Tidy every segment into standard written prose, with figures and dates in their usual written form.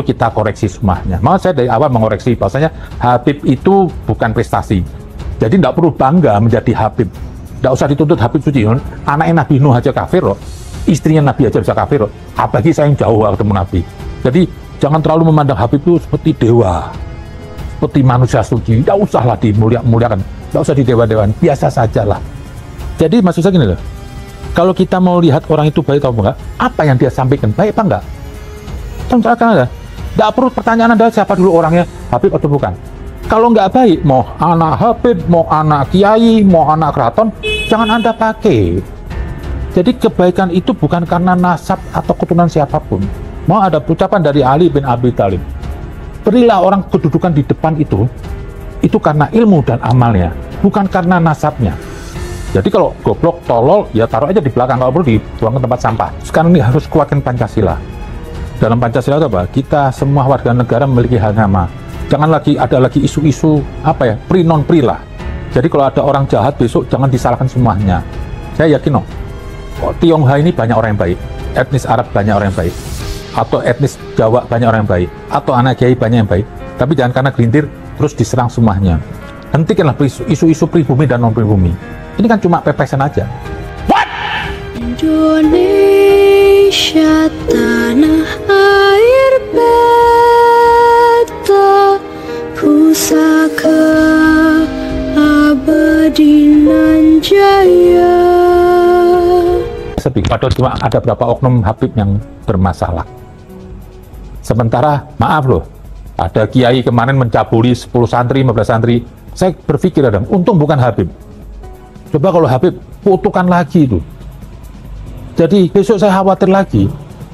Kita koreksi semahnya. Malah saya dari awal mengoreksi bahwasanya Habib itu bukan prestasi. Jadi tidak perlu bangga menjadi Habib. Tidak usah dituntut Habib suci. Anaknya Nabi Nuh aja kafir loh. Istrinya Nabi aja bisa kafir loh. Apalagi saya yang jauh ketemu Nabi. Jadi jangan terlalu memandang Habib itu seperti dewa, seperti manusia suci. Tidak usahlah dimuliakan. Tidak usah di dewa-dewan. Biasa sajalah. Jadi maksud saya gini loh. Kalau kita mau lihat orang itu baik atau enggak, apa yang dia sampaikan baik apa enggak? Tentukan ada. Tidak perlu pertanyaan adalah siapa dulu orangnya, Habib atau bukan. Kalau nggak baik, mau anak Habib, mau anak Kiai, mau anak keraton, jangan Anda pakai. Jadi kebaikan itu bukan karena nasab atau keturunan siapapun. Mau ada ucapan dari Ali bin Abi Thalib, berilah orang kedudukan di depan itu karena ilmu dan amalnya, bukan karena nasabnya. Jadi kalau goblok, tolol, ya taruh aja di belakang, kalau perlu dibuang ke tempat sampah. Sekarang ini harus kuatkan Pancasila. Dalam Pancasila itu apa? Kita semua warga negara memiliki hal sama. Jangan lagi ada lagi isu-isu apa ya, pri non pri lah. Jadi kalau ada orang jahat besok jangan disalahkan semuanya. Saya yakin Tionghoa ini banyak orang yang baik, etnis Arab banyak orang yang baik, atau etnis Jawa banyak orang yang baik, atau anak Kiai banyak yang baik. Tapi jangan karena gelintir terus diserang semuanya. Hentikanlah isu-isu pribumi dan non pribumi. Ini kan cuma pepesan aja. What? Indonesia tanah air beta, pusaka abadi nan jaya. Sepi, padahal cuma ada beberapa oknum Habib yang bermasalah. Sementara, maaf loh, ada Kiai kemarin mencabuli 10 santri, 15 santri. Saya berpikir, untung bukan Habib. Coba kalau Habib, kutukan lagi itu. Jadi besok saya khawatir lagi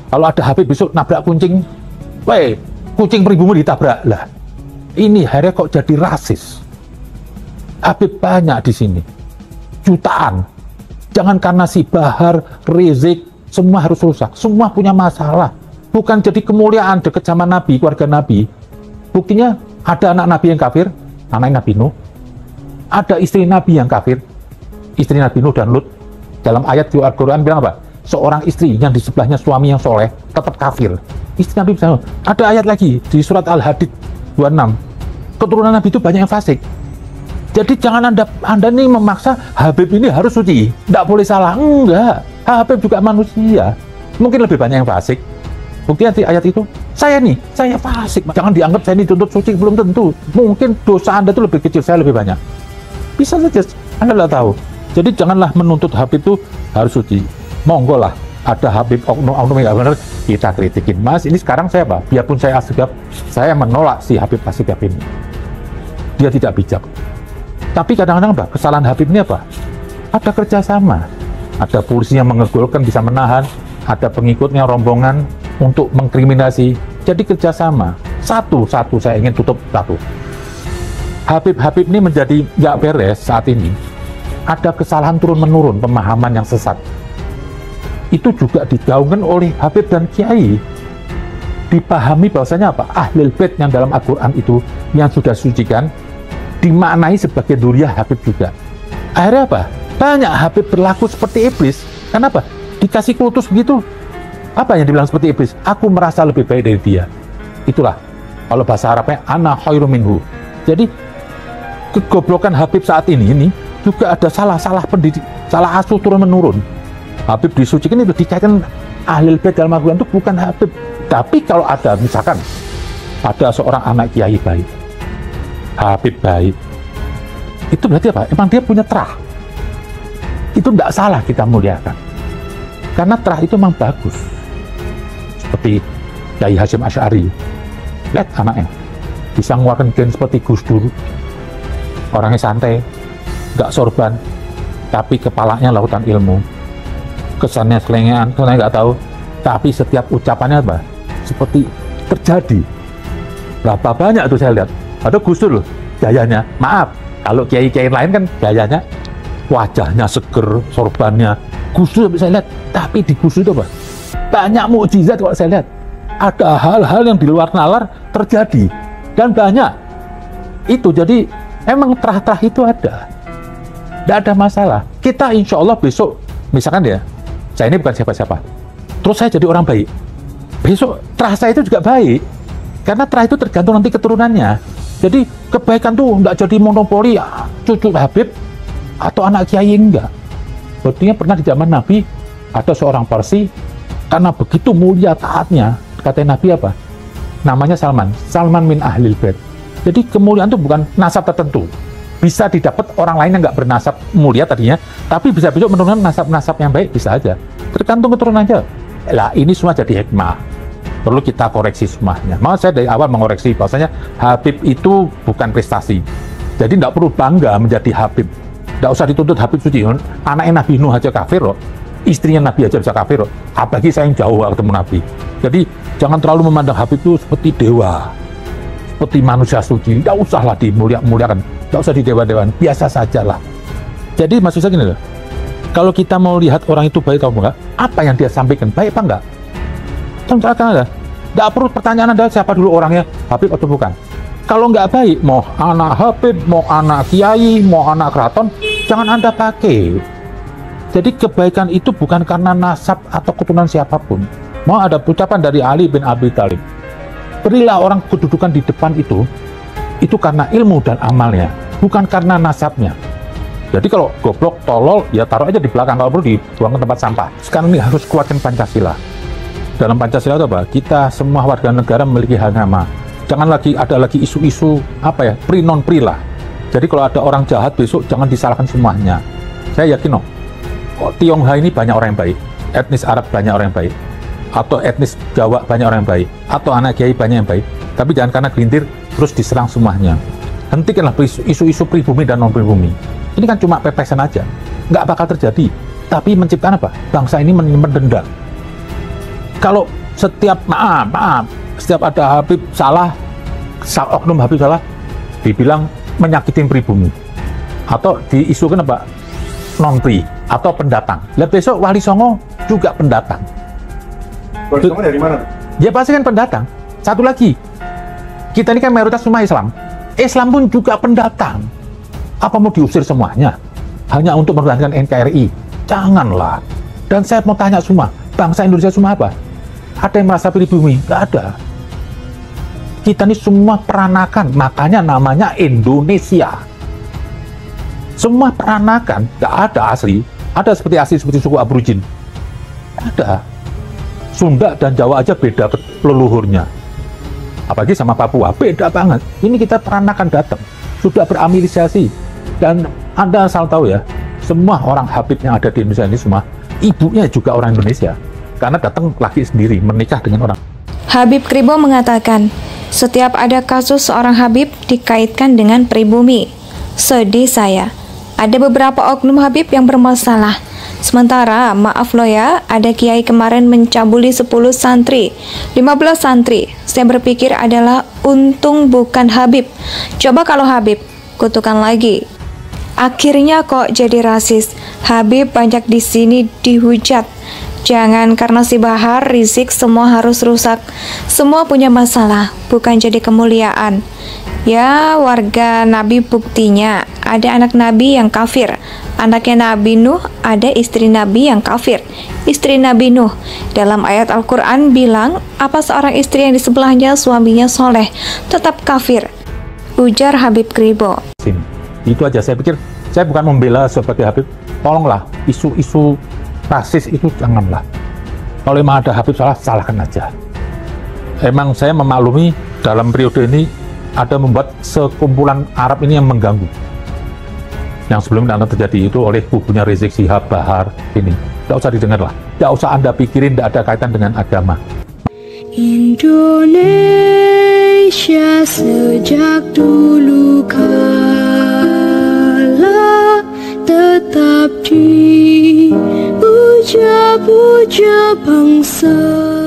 kalau ada Habib besok nabrak kucing, kucing pribumi ditabrak lah. Ini akhirnya kok jadi rasis. Habib banyak di sini, jutaan. Jangan karena si Bahar, Rizieq, semua harus rusak. Semua punya masalah. Bukan jadi kemuliaan dekat zaman Nabi, keluarga Nabi. Buktinya ada anak Nabi yang kafir, anak Nabi Nuh. Ada istri Nabi yang kafir, istri Nabi Nuh dan Lut. Dalam ayat di Al-Quran bilang apa? Seorang istri yang di sebelahnya suami yang soleh tetap kafir. Istri Nabi bisa. Ada ayat lagi di surat Al-Hadid 26. Keturunan Nabi itu banyak yang fasik. Jadi jangan Anda nih memaksa Habib ini harus suci. Tidak boleh salah. Enggak. Habib juga manusia. Mungkin lebih banyak yang fasik. Buktinya di ayat itu. Saya nih, saya fasik. Jangan dianggap saya ini dituntut suci. Belum tentu. Mungkin dosa Anda itu lebih kecil, saya lebih banyak. Bisa saja. Anda tidak tahu. Jadi janganlah menuntut Habib itu harus suci. Monggo lah, ada Habib oknum-oknum yang benar, kita kritikin. Mas, ini sekarang saya apa? Biarpun saya Asyidab, saya menolak si Habib Asyidab ini. Dia tidak bijak. Tapi kadang-kadang apa? Kesalahan Habib ini apa? Ada kerjasama. Ada polisi yang mengegolkan, bisa menahan. Ada pengikutnya, rombongan untuk mengkriminasi. Jadi kerjasama. Satu-satu saya ingin tutup satu. Habib-Habib ini menjadi nggak beres saat ini. Ada kesalahan turun-menurun, pemahaman yang sesat. Itu juga digaungkan oleh Habib dan Kiai. Dipahami bahwasanya apa? Ahlul Bait yang dalam Al-Quran itu, yang sudah disucikan, dimaknai sebagai dzurriyyah Habib juga. Akhirnya apa? Banyak Habib berlaku seperti iblis. Kenapa? Dikasih kultus begitu. Apa yang dibilang seperti iblis? Aku merasa lebih baik dari dia. Itulah, kalau bahasa Arabnya, ana khairum minhu. Jadi, kegoblokan Habib saat ini juga ada salah pendidik, salah asuh turun-menurun. Habib disucikan itu dikaitkan Ahlul Bait dalam Al-Quran itu bukan Habib. Tapi kalau ada, misalkan ada seorang anak Kiai baik, Habib baik, itu berarti apa? Emang dia punya terah. Itu tidak salah kita muliakan. Karena terah itu memang bagus. Seperti Yayi Hasyim Ash'ari. Lihat anaknya. Bisa mengeluarkan gen seperti Gus Dur. Orangnya santai. Gak sorban, tapi kepalanya lautan ilmu. Kesannya selengean, saya nggak tahu. Tapi setiap ucapannya apa? Seperti terjadi. Berapa banyak tuh saya lihat. Ada Gus Dur loh, gayanya. Maaf, kalau kiai-kiai lain kan gayanya, wajahnya seger, sorbannya. Gus Dur saya lihat, tapi di Gus Dur itu apa? Banyak mukjizat kalau saya lihat. Ada hal-hal yang di luar nalar terjadi dan banyak. Itu jadi emang terah-terah itu ada. Tidak ada masalah. Kita insya Allah besok, misalkan ya, saya ini bukan siapa-siapa. Terus saya jadi orang baik. Besok terasa itu juga baik. Karena terah itu tergantung nanti keturunannya. Jadi kebaikan tuh nggak jadi monopoli cucu Habib atau anak kiai, enggak. Sepertinya pernah di zaman Nabi ada seorang Parsi, karena begitu mulia taatnya, katanya Nabi apa? Namanya Salman, Salman min Ahlul Bait. Jadi kemuliaan itu bukan nasab tertentu. Bisa didapat orang lain yang nggak bernasab mulia tadinya, tapi bisa besok menurunkan nasab-nasab yang baik, bisa aja. Tergantung keturunan aja. Lah ini semua jadi hikmah. Perlu kita koreksi semuanya. Maka saya dari awal mengoreksi bahwasanya Habib itu bukan prestasi. Jadi nggak perlu bangga menjadi Habib. Nggak usah dituntut Habib suci. Anaknya Nabi Nuh aja kafir loh. Istrinya Nabi aja bisa kafir loh. Apalagi saya yang jauh ketemu Nabi. Jadi jangan terlalu memandang Habib itu seperti dewa, seperti manusia suci. Nggak usahlah dimuliakan. Nggak usah di dewa-dewan, biasa sajalah. Jadi maksud saya gini loh, kalau kita mau lihat orang itu baik atau enggak, apa yang dia sampaikan, baik apa enggak? Tentukan ada. Nggak perlu pertanyaan adalah siapa dulu orangnya, Habib atau bukan. Kalau nggak baik, mau anak Habib, mau anak Kiai, mau anak keraton, jangan Anda pakai. Jadi kebaikan itu bukan karena nasab atau keturunan siapapun. Mau ada ucapan dari Ali bin Abi Thalib, berilah orang kedudukan di depan itu karena ilmu dan amalnya, bukan karena nasabnya. Jadi kalau goblok, tolol, ya taruh aja di belakang, kalau perlu dibuang ke tempat sampah. Sekarang ini harus kuatkan Pancasila. Dalam Pancasila itu apa? Kita semua warga negara memiliki hak sama. Jangan lagi ada lagi isu-isu apa ya, pri non pri lah. Jadi kalau ada orang jahat besok jangan disalahkan semuanya. Saya yakin Tionghoa ini banyak orang yang baik, etnis Arab banyak orang yang baik, atau etnis Jawa banyak orang yang baik, atau anak kiai banyak yang baik. Tapi jangan karena gelintir terus diserang semuanya. Hentikanlah isu-isu pribumi dan non-pribumi. Ini kan cuma pepesan aja, nggak bakal terjadi. Tapi menciptakan apa? Bangsa ini mendendam. Kalau setiap setiap ada Habib salah, oknum Habib salah, dibilang menyakitin pribumi, atau diisukan apa? Non-pri atau pendatang. Lihat besok Wali Songo juga pendatang. Wali Songo dari mana? Dia pasti kan pendatang. Satu lagi, kita ini kan mayoritas semua Islam. Islam pun juga pendatang. Apa mau diusir semuanya? Hanya untuk mempertahankan NKRI? Janganlah. Dan saya mau tanya semua, bangsa Indonesia semua apa? Ada yang merasa pribumi? Nggak ada. Kita ini semua peranakan, makanya namanya Indonesia. Semua peranakan, nggak ada asli. Ada seperti asli seperti suku Aborigin. Ada. Sunda dan Jawa aja beda leluhurnya. Apalagi sama Papua, beda banget. Ini kita peranakan datang, sudah beramilisasi. Dan Anda asal tahu ya, semua orang Habib yang ada di Indonesia ini semua, ibunya juga orang Indonesia. Karena datang laki sendiri, menikah dengan orang. Habib Kribo mengatakan, setiap ada kasus seorang Habib dikaitkan dengan pribumi. Sedih saya, ada beberapa oknum Habib yang bermasalah. Sementara, maaf lo ya, ada kiai kemarin mencabuli 10 santri, 15 santri. Saya berpikir adalah untung bukan Habib. Coba kalau Habib, kutukan lagi. Akhirnya kok jadi rasis. Habib banyak di sini dihujat. Jangan karena si Bahar, Rizieq semua harus rusak. Semua punya masalah, bukan jadi kemuliaan. Ya, warga Nabi buktinya. Ada anak Nabi yang kafir. Anaknya Nabi Nuh, ada istri Nabi yang kafir. Istri Nabi Nuh, dalam ayat Al-Quran bilang, apa seorang istri yang di sebelahnya suaminya soleh, tetap kafir. Ujar Habib Kribo. Itu aja, saya pikir, saya bukan membela sebagai Habib. Tolonglah, isu-isu rasis itu janganlah. Kalau memang ada Habib salah, salahkan aja. Emang saya memaklumi dalam periode ini, ada membuat sekumpulan Arab ini yang mengganggu, yang sebelumnya terjadi itu oleh kubunya Rizieq Shihab, Bahar ini. Tidak usah didengar lah, tidak usah Anda pikirin, tidak ada kaitan dengan agama. Indonesia sejak dulu kala tetap dipuja-puja bangsa.